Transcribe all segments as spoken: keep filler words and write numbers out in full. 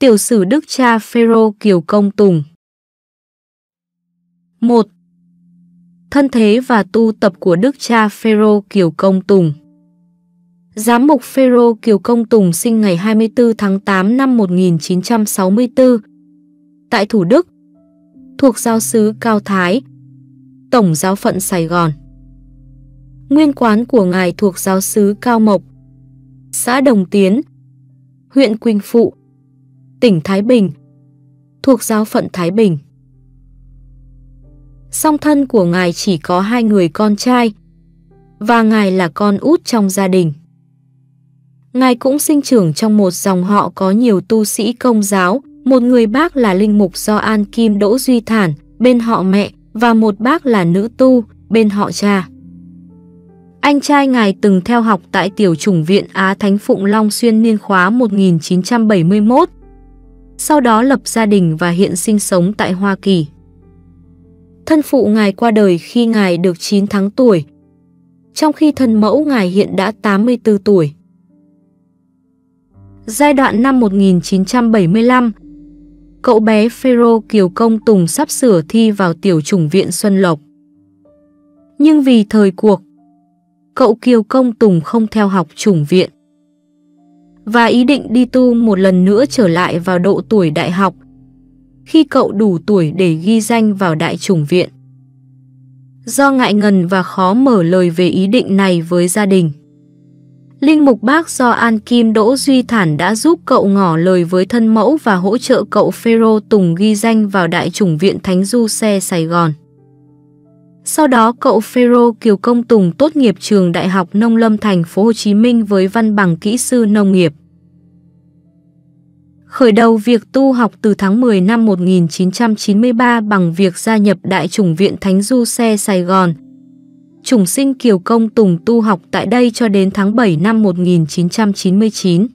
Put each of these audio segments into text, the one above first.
Tiểu sử Đức cha Phê-rô Kiều Công Tùng. Một. Thân thế và tu tập của Đức cha Phê-rô Kiều Công Tùng. Giám mục Phê-rô Kiều Công Tùng sinh ngày hai mươi tư tháng tám năm một nghìn chín trăm sáu mươi tư tại Thủ Đức, thuộc giáo xứ Cao Thái, Tổng giáo phận Sài Gòn. Nguyên quán của ngài thuộc giáo xứ Cao Mộc, xã Đồng Tiến, huyện Quỳnh Phụ, tỉnh Thái Bình, thuộc giáo phận Thái Bình. Song thân của ngài chỉ có hai người con trai, và ngài là con út trong gia đình. Ngài cũng sinh trưởng trong một dòng họ có nhiều tu sĩ Công giáo, một người bác là linh mục Gioan Kim Đỗ Duy Thản, bên họ mẹ, và một bác là nữ tu, bên họ cha. Anh trai ngài từng theo học tại Tiểu chủng viện Á Thánh Phụng Long xuyên niên khóa một nghìn chín trăm bảy mươi mốt, sau đó lập gia đình và hiện sinh sống tại Hoa Kỳ. Thân phụ ngài qua đời khi ngài được chín tháng tuổi, trong khi thân mẫu ngài hiện đã tám mươi tư tuổi. Giai đoạn năm một nghìn chín trăm bảy mươi lăm, cậu bé Phê-rô Kiều Công Tùng sắp sửa thi vào Tiểu chủng viện Xuân Lộc. Nhưng vì thời cuộc, cậu Kiều Công Tùng không theo học chủng viện và ý định đi tu một lần nữa trở lại vào độ tuổi đại học, khi cậu đủ tuổi để ghi danh vào Đại chủng viện. Do ngại ngần và khó mở lời về ý định này với gia đình, linh mục bác Gioan Kim Đỗ Duy Thản đã giúp cậu ngỏ lời với thân mẫu và hỗ trợ cậu Phê-rô Tùng ghi danh vào Đại chủng viện Thánh Giuse Sài Gòn. Sau đó cậu Phê-rô Kiều Công Tùng tốt nghiệp trường Đại học Nông Lâm thành phố Hồ Chí Minh với văn bằng kỹ sư nông nghiệp. Khởi đầu việc tu học từ tháng mười năm một nghìn chín trăm chín mươi ba bằng việc gia nhập Đại chủng viện Thánh Giuse Sài Gòn. Chủng sinh Kiều Công Tùng tu học tại đây cho đến tháng bảy năm một nghìn chín trăm chín mươi chín.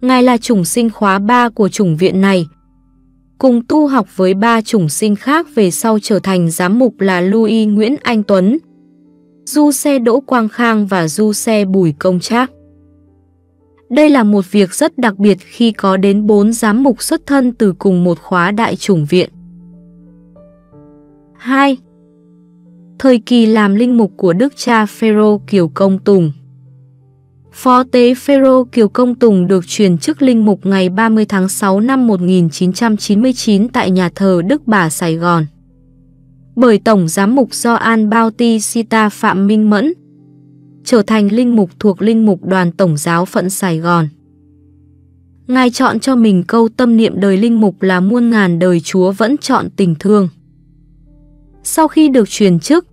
Ngài là chủng sinh khóa ba của chủng viện này, cùng tu học với ba chủng sinh khác về sau trở thành giám mục là Louis Nguyễn Anh Tuấn, Giuse Đỗ Quang Khang và Giuse Bùi Công Trác. Đây là một việc rất đặc biệt khi có đến bốn giám mục xuất thân từ cùng một khóa Đại chủng viện. Hai. Thời kỳ làm linh mục của Đức cha Phê-rô Kiều Công Tùng. Phó tế Phê-rô Kiều Công Tùng được truyền chức linh mục ngày ba mươi tháng sáu năm một nghìn chín trăm chín mươi chín tại nhà thờ Đức Bà Sài Gòn bởi Tổng giám mục Gioan Baotixita Phạm Minh Mẫn, trở thành linh mục thuộc linh mục đoàn Tổng giáo phận Sài Gòn. Ngài chọn cho mình câu tâm niệm đời linh mục là muôn ngàn đời Chúa vẫn chọn tình thương. Sau khi được truyền chức,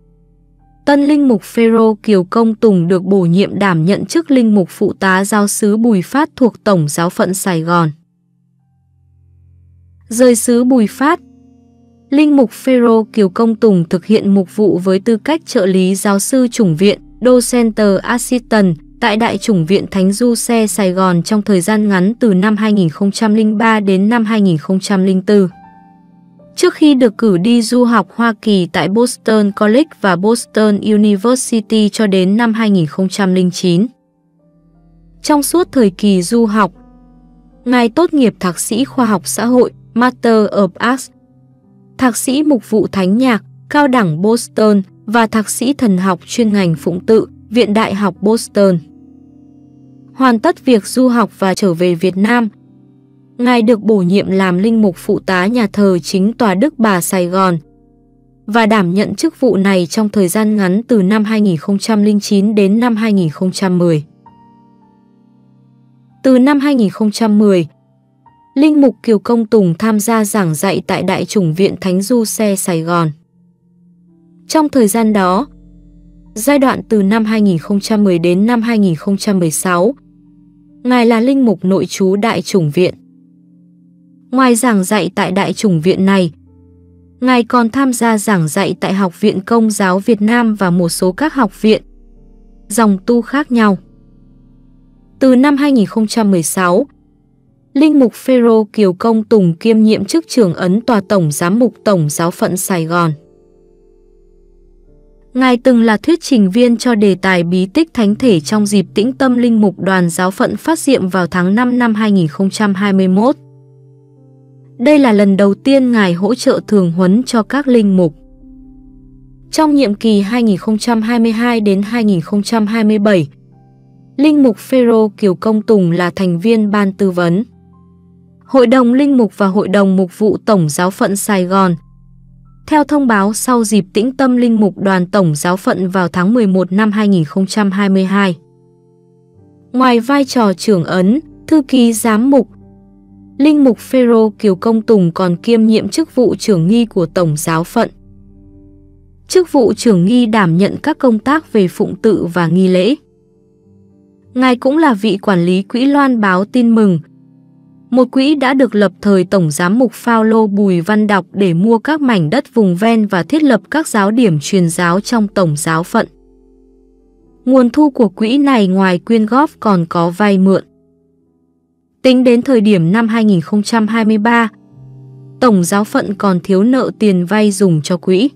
tân linh mục Phê-rô Kiều Công Tùng được bổ nhiệm đảm nhận chức linh mục phụ tá giáo xứ Bùi Phát thuộc Tổng giáo phận Sài Gòn. Rời xứ Bùi Phát, linh mục Phê-rô Kiều Công Tùng thực hiện mục vụ với tư cách trợ lý giáo sư chủng viện, docent assistant tại Đại chủng viện Thánh Giuse Sài Gòn trong thời gian ngắn từ năm hai nghìn không trăm linh ba đến năm hai nghìn không trăm linh tư. Trước khi được cử đi du học Hoa Kỳ tại Boston College và Boston University cho đến năm hai nghìn không trăm linh chín. Trong suốt thời kỳ du học, ngài tốt nghiệp thạc sĩ khoa học xã hội, Master of Arts, thạc sĩ mục vụ thánh nhạc, cao đẳng Boston và thạc sĩ thần học chuyên ngành phụng tự, Viện Đại học Boston. Hoàn tất việc du học và trở về Việt Nam, ngài được bổ nhiệm làm linh mục phụ tá nhà thờ chính tòa Đức Bà Sài Gòn và đảm nhận chức vụ này trong thời gian ngắn từ năm hai nghìn không trăm linh chín đến năm hai nghìn không trăm mười. Từ năm hai nghìn không trăm mười, linh mục Kiều Công Tùng tham gia giảng dạy tại Đại chủng viện Thánh Giuse Sài Gòn. Trong thời gian đó, giai đoạn từ năm hai nghìn không trăm mười đến năm hai nghìn không trăm mười sáu, ngài là linh mục nội trú Đại chủng viện. Ngoài giảng dạy tại Đại chủng viện này, ngài còn tham gia giảng dạy tại Học viện Công giáo Việt Nam và một số các học viện, dòng tu khác nhau. Từ năm hai nghìn không trăm mười sáu, linh mục Phê-rô Kiều Công Tùng kiêm nhiệm chức trưởng ấn tòa Tổng giám mục Tổng giáo phận Sài Gòn. Ngài từng là thuyết trình viên cho đề tài bí tích thánh thể trong dịp tĩnh tâm linh mục đoàn giáo phận Phát Diệm vào tháng năm năm hai nghìn không trăm hai mươi mốt. Đây là lần đầu tiên Ngài hỗ trợ thường huấn cho các linh mục. Trong nhiệm kỳ hai nghìn không trăm hai mươi hai đến hai nghìn không trăm hai mươi bảy, Linh mục Phê-rô Kiều Công Tùng là thành viên ban tư vấn Hội đồng Linh mục và Hội đồng Mục vụ Tổng giáo phận Sài Gòn. Theo thông báo sau dịp tĩnh tâm linh mục đoàn Tổng giáo phận vào tháng mười một năm hai nghìn không trăm hai mươi hai. Ngoài vai trò trưởng ấn, thư ký giám mục, Linh mục Phê-rô Kiều Công Tùng còn kiêm nhiệm chức vụ trưởng nghi của Tổng giáo phận. Chức vụ trưởng nghi đảm nhận các công tác về phụng tự và nghi lễ. Ngài cũng là vị quản lý quỹ loan báo tin mừng, một quỹ đã được lập thời Tổng giám mục Phaolô Bùi Văn Đọc để mua các mảnh đất vùng ven và thiết lập các giáo điểm truyền giáo trong Tổng giáo phận. Nguồn thu của quỹ này ngoài quyên góp còn có vay mượn. Tính đến thời điểm năm hai nghìn không trăm hai mươi ba, Tổng giáo phận còn thiếu nợ tiền vay dùng cho quỹ.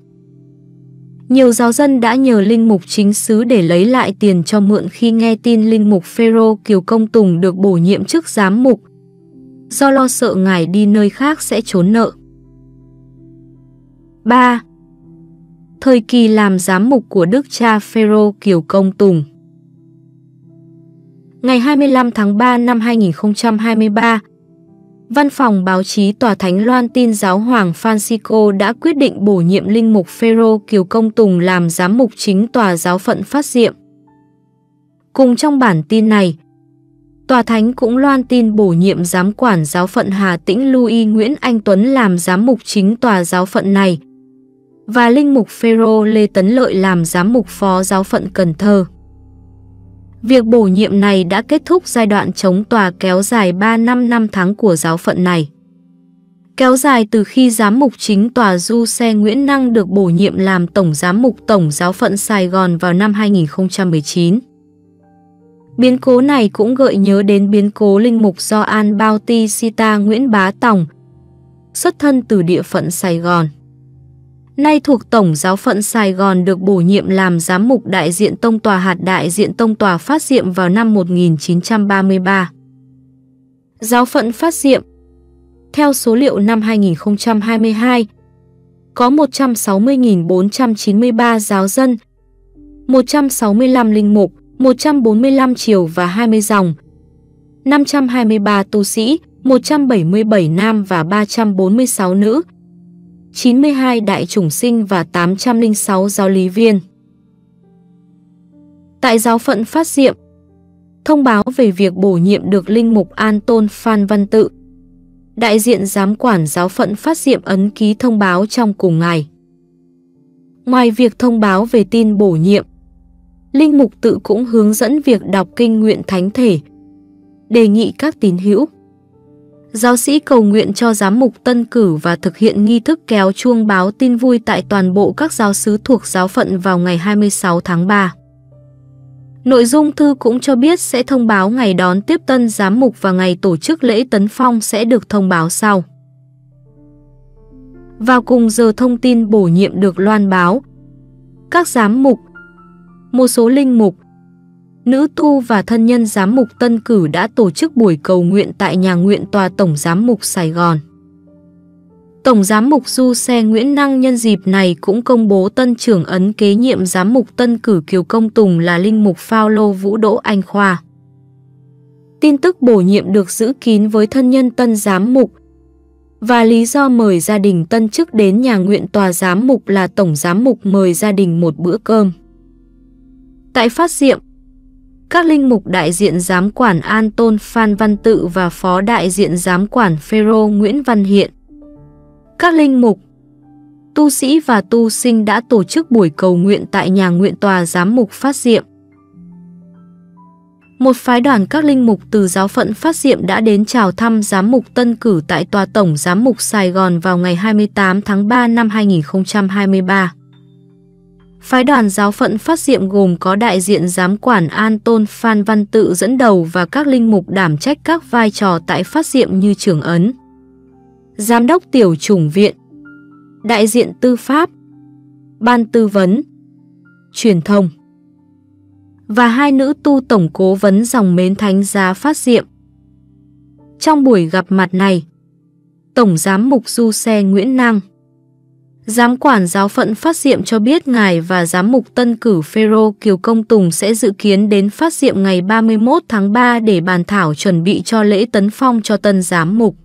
Nhiều giáo dân đã nhờ linh mục chính xứ để lấy lại tiền cho mượn khi nghe tin linh mục Phê-rô Kiều Công Tùng được bổ nhiệm chức giám mục, do lo sợ ngài đi nơi khác sẽ trốn nợ. ba. Thời kỳ làm giám mục của Đức cha Phê-rô Kiều Công Tùng. Ngày hai mươi lăm tháng ba năm hai nghìn không trăm hai mươi ba, Văn phòng báo chí Tòa Thánh loan tin Giáo hoàng Francisco đã quyết định bổ nhiệm linh mục Phê-rô Kiều Công Tùng làm giám mục chính Tòa giáo phận Phát Diệm. Cùng trong bản tin này, Tòa Thánh cũng loan tin bổ nhiệm giám quản giáo phận Hà Tĩnh Louis Nguyễn Anh Tuấn làm giám mục chính Tòa giáo phận này và linh mục Phêrô Lê Tấn Lợi làm giám mục phó giáo phận Cần Thơ. Việc bổ nhiệm này đã kết thúc giai đoạn chống tòa kéo dài ba năm năm tháng của giáo phận này. Kéo dài từ khi giám mục chính Tòa Giuse Nguyễn Năng được bổ nhiệm làm Tổng giám mục Tổng giáo phận Sài Gòn vào năm hai nghìn không trăm mười chín. Biến cố này cũng gợi nhớ đến biến cố linh mục Gioan Baotixita Nguyễn Bá Tòng, xuất thân từ địa phận Sài Gòn, nay thuộc Tổng giáo phận Sài Gòn, được bổ nhiệm làm giám mục đại diện Tông tòa hạt đại diện Tông tòa Phát Diệm vào năm một nghìn chín trăm ba mươi ba. Giáo phận Phát Diệm, theo số liệu năm hai nghìn không trăm hai mươi hai, có một trăm sáu mươi nghìn bốn trăm chín mươi ba giáo dân, một trăm sáu mươi lăm linh mục, một trăm bốn mươi lăm triều và hai mươi dòng, năm trăm hai mươi ba tu sĩ, một trăm bảy mươi bảy nam và ba trăm bốn mươi sáu nữ, chín mươi hai đại chủng sinh và tám trăm lẻ sáu giáo lý viên. Tại giáo phận Phát Diệm, thông báo về việc bổ nhiệm được linh mục An Tôn Phan Văn Tự, đại diện giám quản giáo phận Phát Diệm ấn ký thông báo trong cùng ngày. Ngoài việc thông báo về tin bổ nhiệm, linh mục Tự cũng hướng dẫn việc đọc kinh nguyện thánh thể, đề nghị các tín hữu, giáo sĩ cầu nguyện cho giám mục tân cử và thực hiện nghi thức kéo chuông báo tin vui tại toàn bộ các giáo xứ thuộc giáo phận vào ngày hai mươi sáu tháng ba. Nội dung thư cũng cho biết sẽ thông báo ngày đón tiếp tân giám mục và ngày tổ chức lễ tấn phong sẽ được thông báo sau. Vào cùng giờ thông tin bổ nhiệm được loan báo, các giám mục, một số linh mục, nữ tu và thân nhân giám mục tân cử đã tổ chức buổi cầu nguyện tại nhà nguyện Tòa Tổng giám mục Sài Gòn. Tổng giám mục Giuse Nguyễn Năng nhân dịp này cũng công bố tân trưởng ấn kế nhiệm giám mục tân cử Kiều Công Tùng là linh mục Phaolô Vũ Đỗ Anh Khoa. Tin tức bổ nhiệm được giữ kín với thân nhân tân giám mục và lý do mời gia đình tân chức đến nhà nguyện Tòa giám mục là Tổng giám mục mời gia đình một bữa cơm. Tại Phát Diệm, các linh mục đại diện giám quản An Tôn Phan Văn Tự và phó đại diện giám quản Phêrô Nguyễn Văn Hiện, các linh mục, tu sĩ và tu sinh đã tổ chức buổi cầu nguyện tại nhà nguyện Tòa giám mục Phát Diệm. Một phái đoàn các linh mục từ giáo phận Phát Diệm đã đến chào thăm giám mục tân cử tại Tòa Tổng giám mục Sài Gòn vào ngày hai mươi tám tháng ba năm hai nghìn không trăm hai mươi ba. Phái đoàn giáo phận Phát Diệm gồm có đại diện giám quản An Tôn Phan Văn Tự dẫn đầu và các linh mục đảm trách các vai trò tại Phát Diệm như trưởng ấn, giám đốc tiểu chủng viện, đại diện tư pháp, ban tư vấn, truyền thông, và hai nữ tu tổng cố vấn dòng mến thánh giá Phát Diệm. Trong buổi gặp mặt này, Tổng Giám mục Giuse Nguyễn Năng, Giám quản giáo phận Phát Diệm cho biết ngài và Giám mục tân cử Phê-rô Kiều Công Tùng sẽ dự kiến đến Phát Diệm ngày ba mươi mốt tháng ba để bàn thảo chuẩn bị cho lễ tấn phong cho tân giám mục,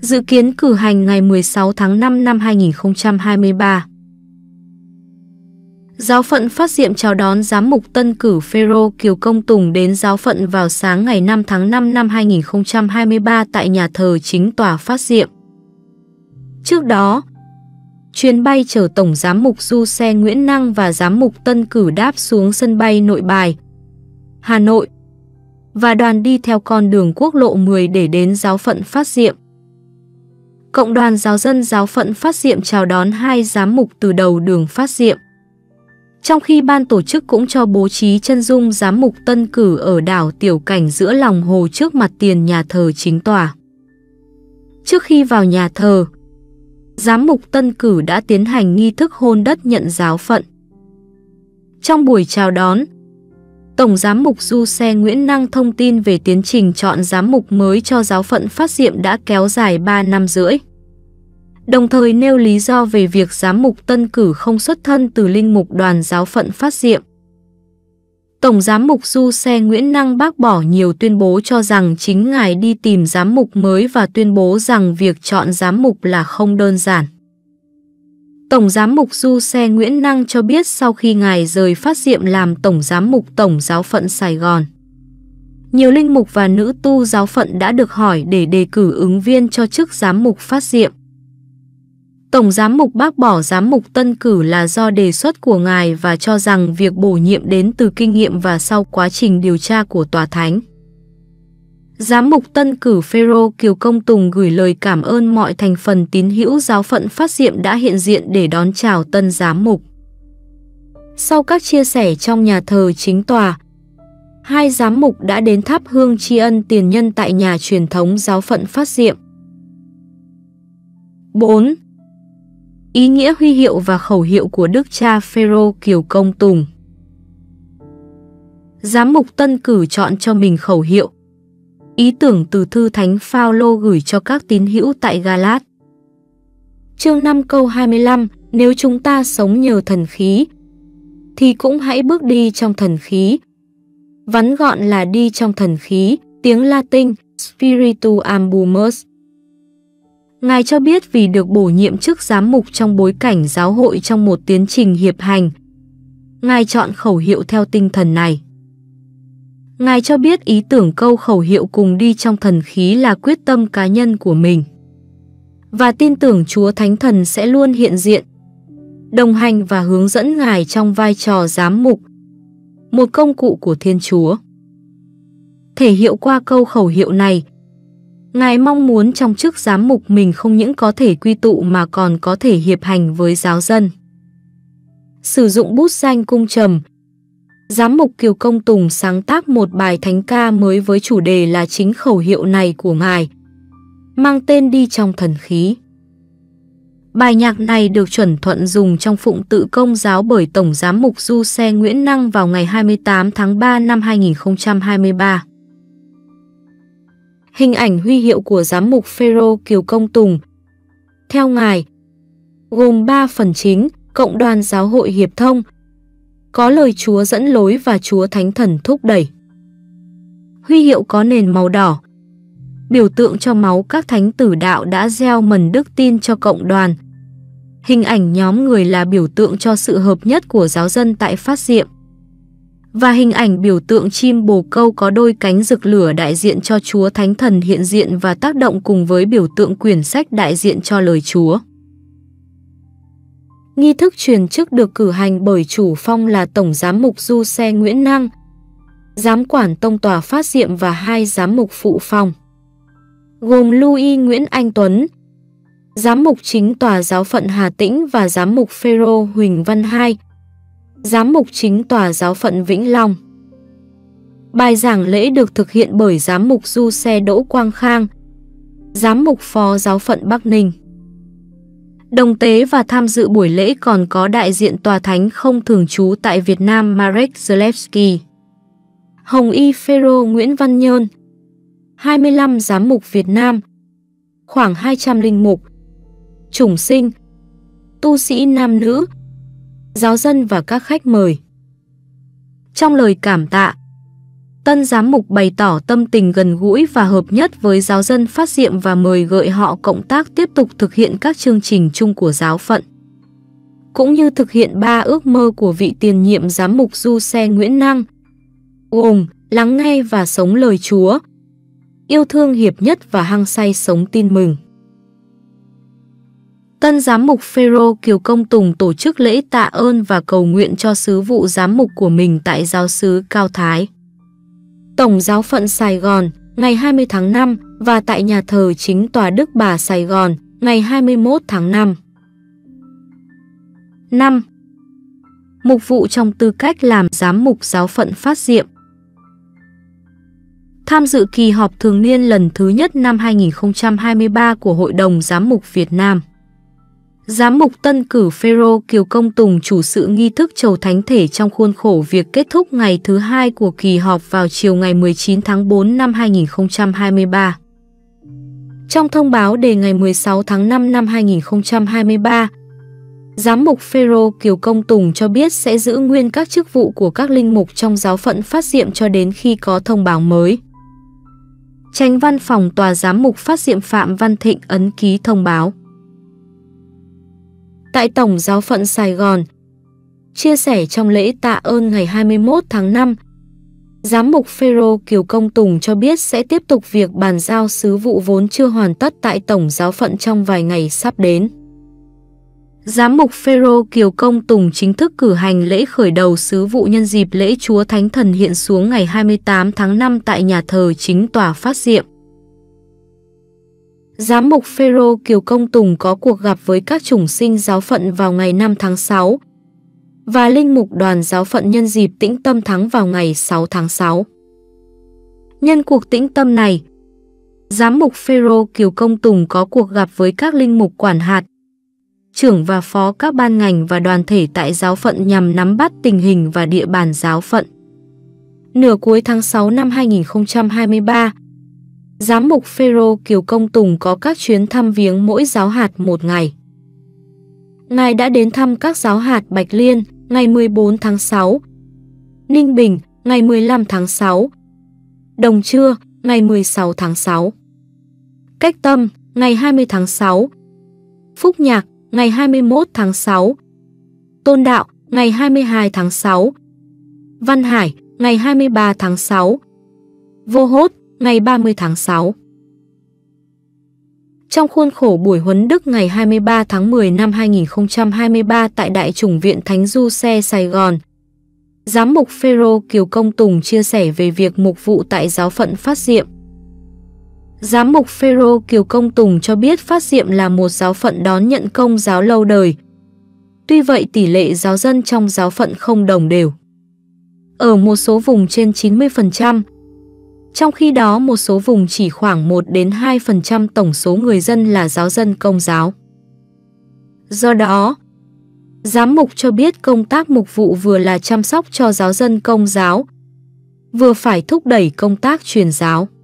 dự kiến cử hành ngày mười sáu tháng năm năm hai nghìn không trăm hai mươi ba. Giáo phận Phát Diệm chào đón Giám mục tân cử Phê-rô Kiều Công Tùng đến giáo phận vào sáng ngày năm tháng năm năm hai nghìn không trăm hai mươi ba tại nhà thờ chính tòa Phát Diệm. Trước đó, chuyến bay chở Tổng Giám mục Giuse Nguyễn Năng và Giám mục tân cử đáp xuống sân bay Nội Bài, Hà Nội, và đoàn đi theo con đường quốc lộ mười để đến giáo phận Phát Diệm. Cộng đoàn giáo dân giáo phận Phát Diệm chào đón hai giám mục từ đầu đường Phát Diệm, trong khi ban tổ chức cũng cho bố trí chân dung giám mục tân cử ở đảo Tiểu Cảnh giữa lòng hồ trước mặt tiền nhà thờ chính tòa. Trước khi vào nhà thờ, Giám mục tân cử đã tiến hành nghi thức hôn đất nhận giáo phận. Trong buổi chào đón, Tổng Giám mục Giuse Nguyễn Năng thông tin về tiến trình chọn giám mục mới cho giáo phận Phát Diệm đã kéo dài ba năm rưỡi. Đồng thời nêu lý do về việc giám mục tân cử không xuất thân từ linh mục đoàn giáo phận Phát Diệm. Tổng Giám mục Giuse Nguyễn Năng bác bỏ nhiều tuyên bố cho rằng chính ngài đi tìm giám mục mới và tuyên bố rằng việc chọn giám mục là không đơn giản. Tổng Giám mục Giuse Nguyễn Năng cho biết sau khi ngài rời Phát Diệm làm Tổng Giám mục Tổng giáo phận Sài Gòn, nhiều linh mục và nữ tu giáo phận đã được hỏi để đề cử ứng viên cho chức giám mục Phát Diệm. Tổng Giám mục bác bỏ Giám mục tân cử là do đề xuất của ngài và cho rằng việc bổ nhiệm đến từ kinh nghiệm và sau quá trình điều tra của Tòa Thánh. Giám mục tân cử Phê-rô Kiều Công Tùng gửi lời cảm ơn mọi thành phần tín hữu giáo phận Phát Diệm đã hiện diện để đón chào tân giám mục. Sau các chia sẻ trong nhà thờ chính tòa, hai giám mục đã đến thắp hương tri ân tiền nhân tại nhà truyền thống giáo phận Phát Diệm. bốn. Ý nghĩa huy hiệu và khẩu hiệu của Đức cha Phê-rô Kiều Công Tùng. Giám mục tân cử chọn cho mình khẩu hiệu, ý tưởng từ thư thánh Phaolô gửi cho các tín hữu tại Galat. Chương năm câu hai mươi lăm, nếu chúng ta sống nhờ thần khí, thì cũng hãy bước đi trong thần khí. Vắn gọn là đi trong thần khí, tiếng Latin, Spiritu Ambulamus. Ngài cho biết vì được bổ nhiệm chức giám mục trong bối cảnh giáo hội trong một tiến trình hiệp hành, ngài chọn khẩu hiệu theo tinh thần này. Ngài cho biết ý tưởng câu khẩu hiệu cùng đi trong thần khí là quyết tâm cá nhân của mình và tin tưởng Chúa Thánh Thần sẽ luôn hiện diện, đồng hành và hướng dẫn ngài trong vai trò giám mục, một công cụ của Thiên Chúa. Thể hiện qua câu khẩu hiệu này, ngài mong muốn trong chức giám mục mình không những có thể quy tụ mà còn có thể hiệp hành với giáo dân. Sử dụng bút danh cung trầm, Giám mục Kiều Công Tùng sáng tác một bài thánh ca mới với chủ đề là chính khẩu hiệu này của ngài, mang tên đi trong thần khí. Bài nhạc này được chuẩn thuận dùng trong phụng tự công giáo bởi Tổng Giám mục Giuse Nguyễn Năng vào ngày hai mươi tám tháng ba năm hai nghìn không trăm hai mươi ba. Hình ảnh huy hiệu của Giám mục Phê-rô Kiều Công Tùng, theo ngài, gồm ba phần chính: Cộng đoàn Giáo hội Hiệp thông, có lời Chúa dẫn lối và Chúa Thánh Thần thúc đẩy. Huy hiệu có nền màu đỏ, biểu tượng cho máu các thánh tử đạo đã gieo mầm đức tin cho cộng đoàn. Hình ảnh nhóm người là biểu tượng cho sự hợp nhất của giáo dân tại Phát Diệm. Và hình ảnh biểu tượng chim bồ câu có đôi cánh rực lửa đại diện cho Chúa Thánh Thần hiện diện và tác động cùng với biểu tượng quyển sách đại diện cho lời Chúa. Nghi thức truyền chức được cử hành bởi chủ phong là Tổng Giám mục Giuse Nguyễn Năng, Giám quản Tông tòa Phát Diệm và hai giám mục phụ phong, gồm Louis Nguyễn Anh Tuấn, Giám mục chính tòa giáo phận Hà Tĩnh và Giám mục Phêrô Huỳnh Văn Hai, Giám mục chính tòa giáo phận Vĩnh Long. Bài giảng lễ được thực hiện bởi Giám mục Giuse Đỗ Quang Khang, Giám mục phó giáo phận Bắc Ninh. Đồng tế và tham dự buổi lễ còn có đại diện tòa thánh không thường trú tại Việt Nam Marek Zalewski, Hồng Y Phêrô Nguyễn Văn Nhơn, hai mươi lăm giám mục Việt Nam, khoảng hai trăm linh mục, chủng sinh, tu sĩ nam nữ, giáo dân và các khách mời. Trong lời cảm tạ, tân giám mục bày tỏ tâm tình gần gũi và hợp nhất với giáo dân Phát Diệm và mời gợi họ cộng tác tiếp tục thực hiện các chương trình chung của giáo phận, cũng như thực hiện ba ước mơ của vị tiền nhiệm giám mục Giuse Nguyễn Năng, gồm lắng nghe và sống lời Chúa, yêu thương hiệp nhất và hăng say sống tin mừng. Tân giám mục Phê-rô Kiều Công Tùng tổ chức lễ tạ ơn và cầu nguyện cho sứ vụ giám mục của mình tại giáo xứ Cao Thái, Tổng giáo phận Sài Gòn ngày hai mươi tháng năm và tại nhà thờ chính tòa Đức Bà Sài Gòn ngày hai mươi mốt tháng năm. năm. Mục vụ trong tư cách làm giám mục giáo phận Phát Diệm. Tham dự kỳ họp thường niên lần thứ nhất năm hai nghìn không trăm hai mươi ba của Hội đồng Giám mục Việt Nam, giám mục tân cử Phê-rô Kiều Công Tùng chủ sự nghi thức trầu thánh thể trong khuôn khổ việc kết thúc ngày thứ hai của kỳ họp vào chiều ngày mười chín tháng tư năm hai nghìn không trăm hai mươi ba. Trong thông báo đề ngày mười sáu tháng năm năm hai nghìn không trăm hai mươi ba, giám mục Phê-rô Kiều Công Tùng cho biết sẽ giữ nguyên các chức vụ của các linh mục trong giáo phận Phát Diệm cho đến khi có thông báo mới. Chánh văn phòng tòa giám mục Phát Diệm Phạm Văn Thịnh ấn ký thông báo. Tại Tổng giáo phận Sài Gòn, chia sẻ trong lễ tạ ơn ngày hai mươi mốt tháng năm, giám mục Phê-rô Kiều Công Tùng cho biết sẽ tiếp tục việc bàn giao sứ vụ vốn chưa hoàn tất tại Tổng giáo phận trong vài ngày sắp đến. Giám mục Phê-rô Kiều Công Tùng chính thức cử hành lễ khởi đầu sứ vụ nhân dịp lễ Chúa Thánh Thần hiện xuống ngày hai mươi tám tháng năm tại nhà thờ chính tòa Phát Diệm. Giám mục Phê-rô Kiều Công Tùng có cuộc gặp với các chủng sinh giáo phận vào ngày năm tháng sáu và linh mục đoàn giáo phận nhân dịp tĩnh tâm tháng vào ngày sáu tháng sáu. Nhân cuộc tĩnh tâm này, giám mục Phê-rô Kiều Công Tùng có cuộc gặp với các linh mục quản hạt, trưởng và phó các ban ngành và đoàn thể tại giáo phận nhằm nắm bắt tình hình và địa bàn giáo phận. Nửa cuối tháng sáu năm hai nghìn không trăm hai mươi ba, giám mục Phê-rô Kiều Công Tùng có các chuyến thăm viếng mỗi giáo hạt một ngày. Ngài đã đến thăm các giáo hạt Bạch Liên ngày mười bốn tháng sáu, Ninh Bình ngày mười lăm tháng sáu, Đồng Trưa ngày mười sáu tháng sáu, Cách Tâm ngày hai mươi tháng sáu, Phúc Nhạc ngày hai mươi mốt tháng sáu, Tôn Đạo ngày hai mươi hai tháng sáu, Văn Hải ngày hai mươi ba tháng sáu, Vô Hốt ngày ba mươi tháng sáu. Trong khuôn khổ buổi huấn Đức ngày hai mươi ba tháng mười năm hai nghìn không trăm hai mươi ba tại Đại chủng viện Thánh Giuse Sài Gòn, giám mục Phê-rô Kiều Công Tùng chia sẻ về việc mục vụ tại giáo phận Phát Diệm. Giám mục Phê-rô Kiều Công Tùng cho biết Phát Diệm là một giáo phận đón nhận công giáo lâu đời. Tuy vậy tỷ lệ giáo dân trong giáo phận không đồng đều. Ở một số vùng trên chín mươi phần trăm, trong khi đó một số vùng chỉ khoảng một đến hai phần trăm tổng số người dân là giáo dân công giáo. Do đó, giám mục cho biết công tác mục vụ vừa là chăm sóc cho giáo dân công giáo, vừa phải thúc đẩy công tác truyền giáo.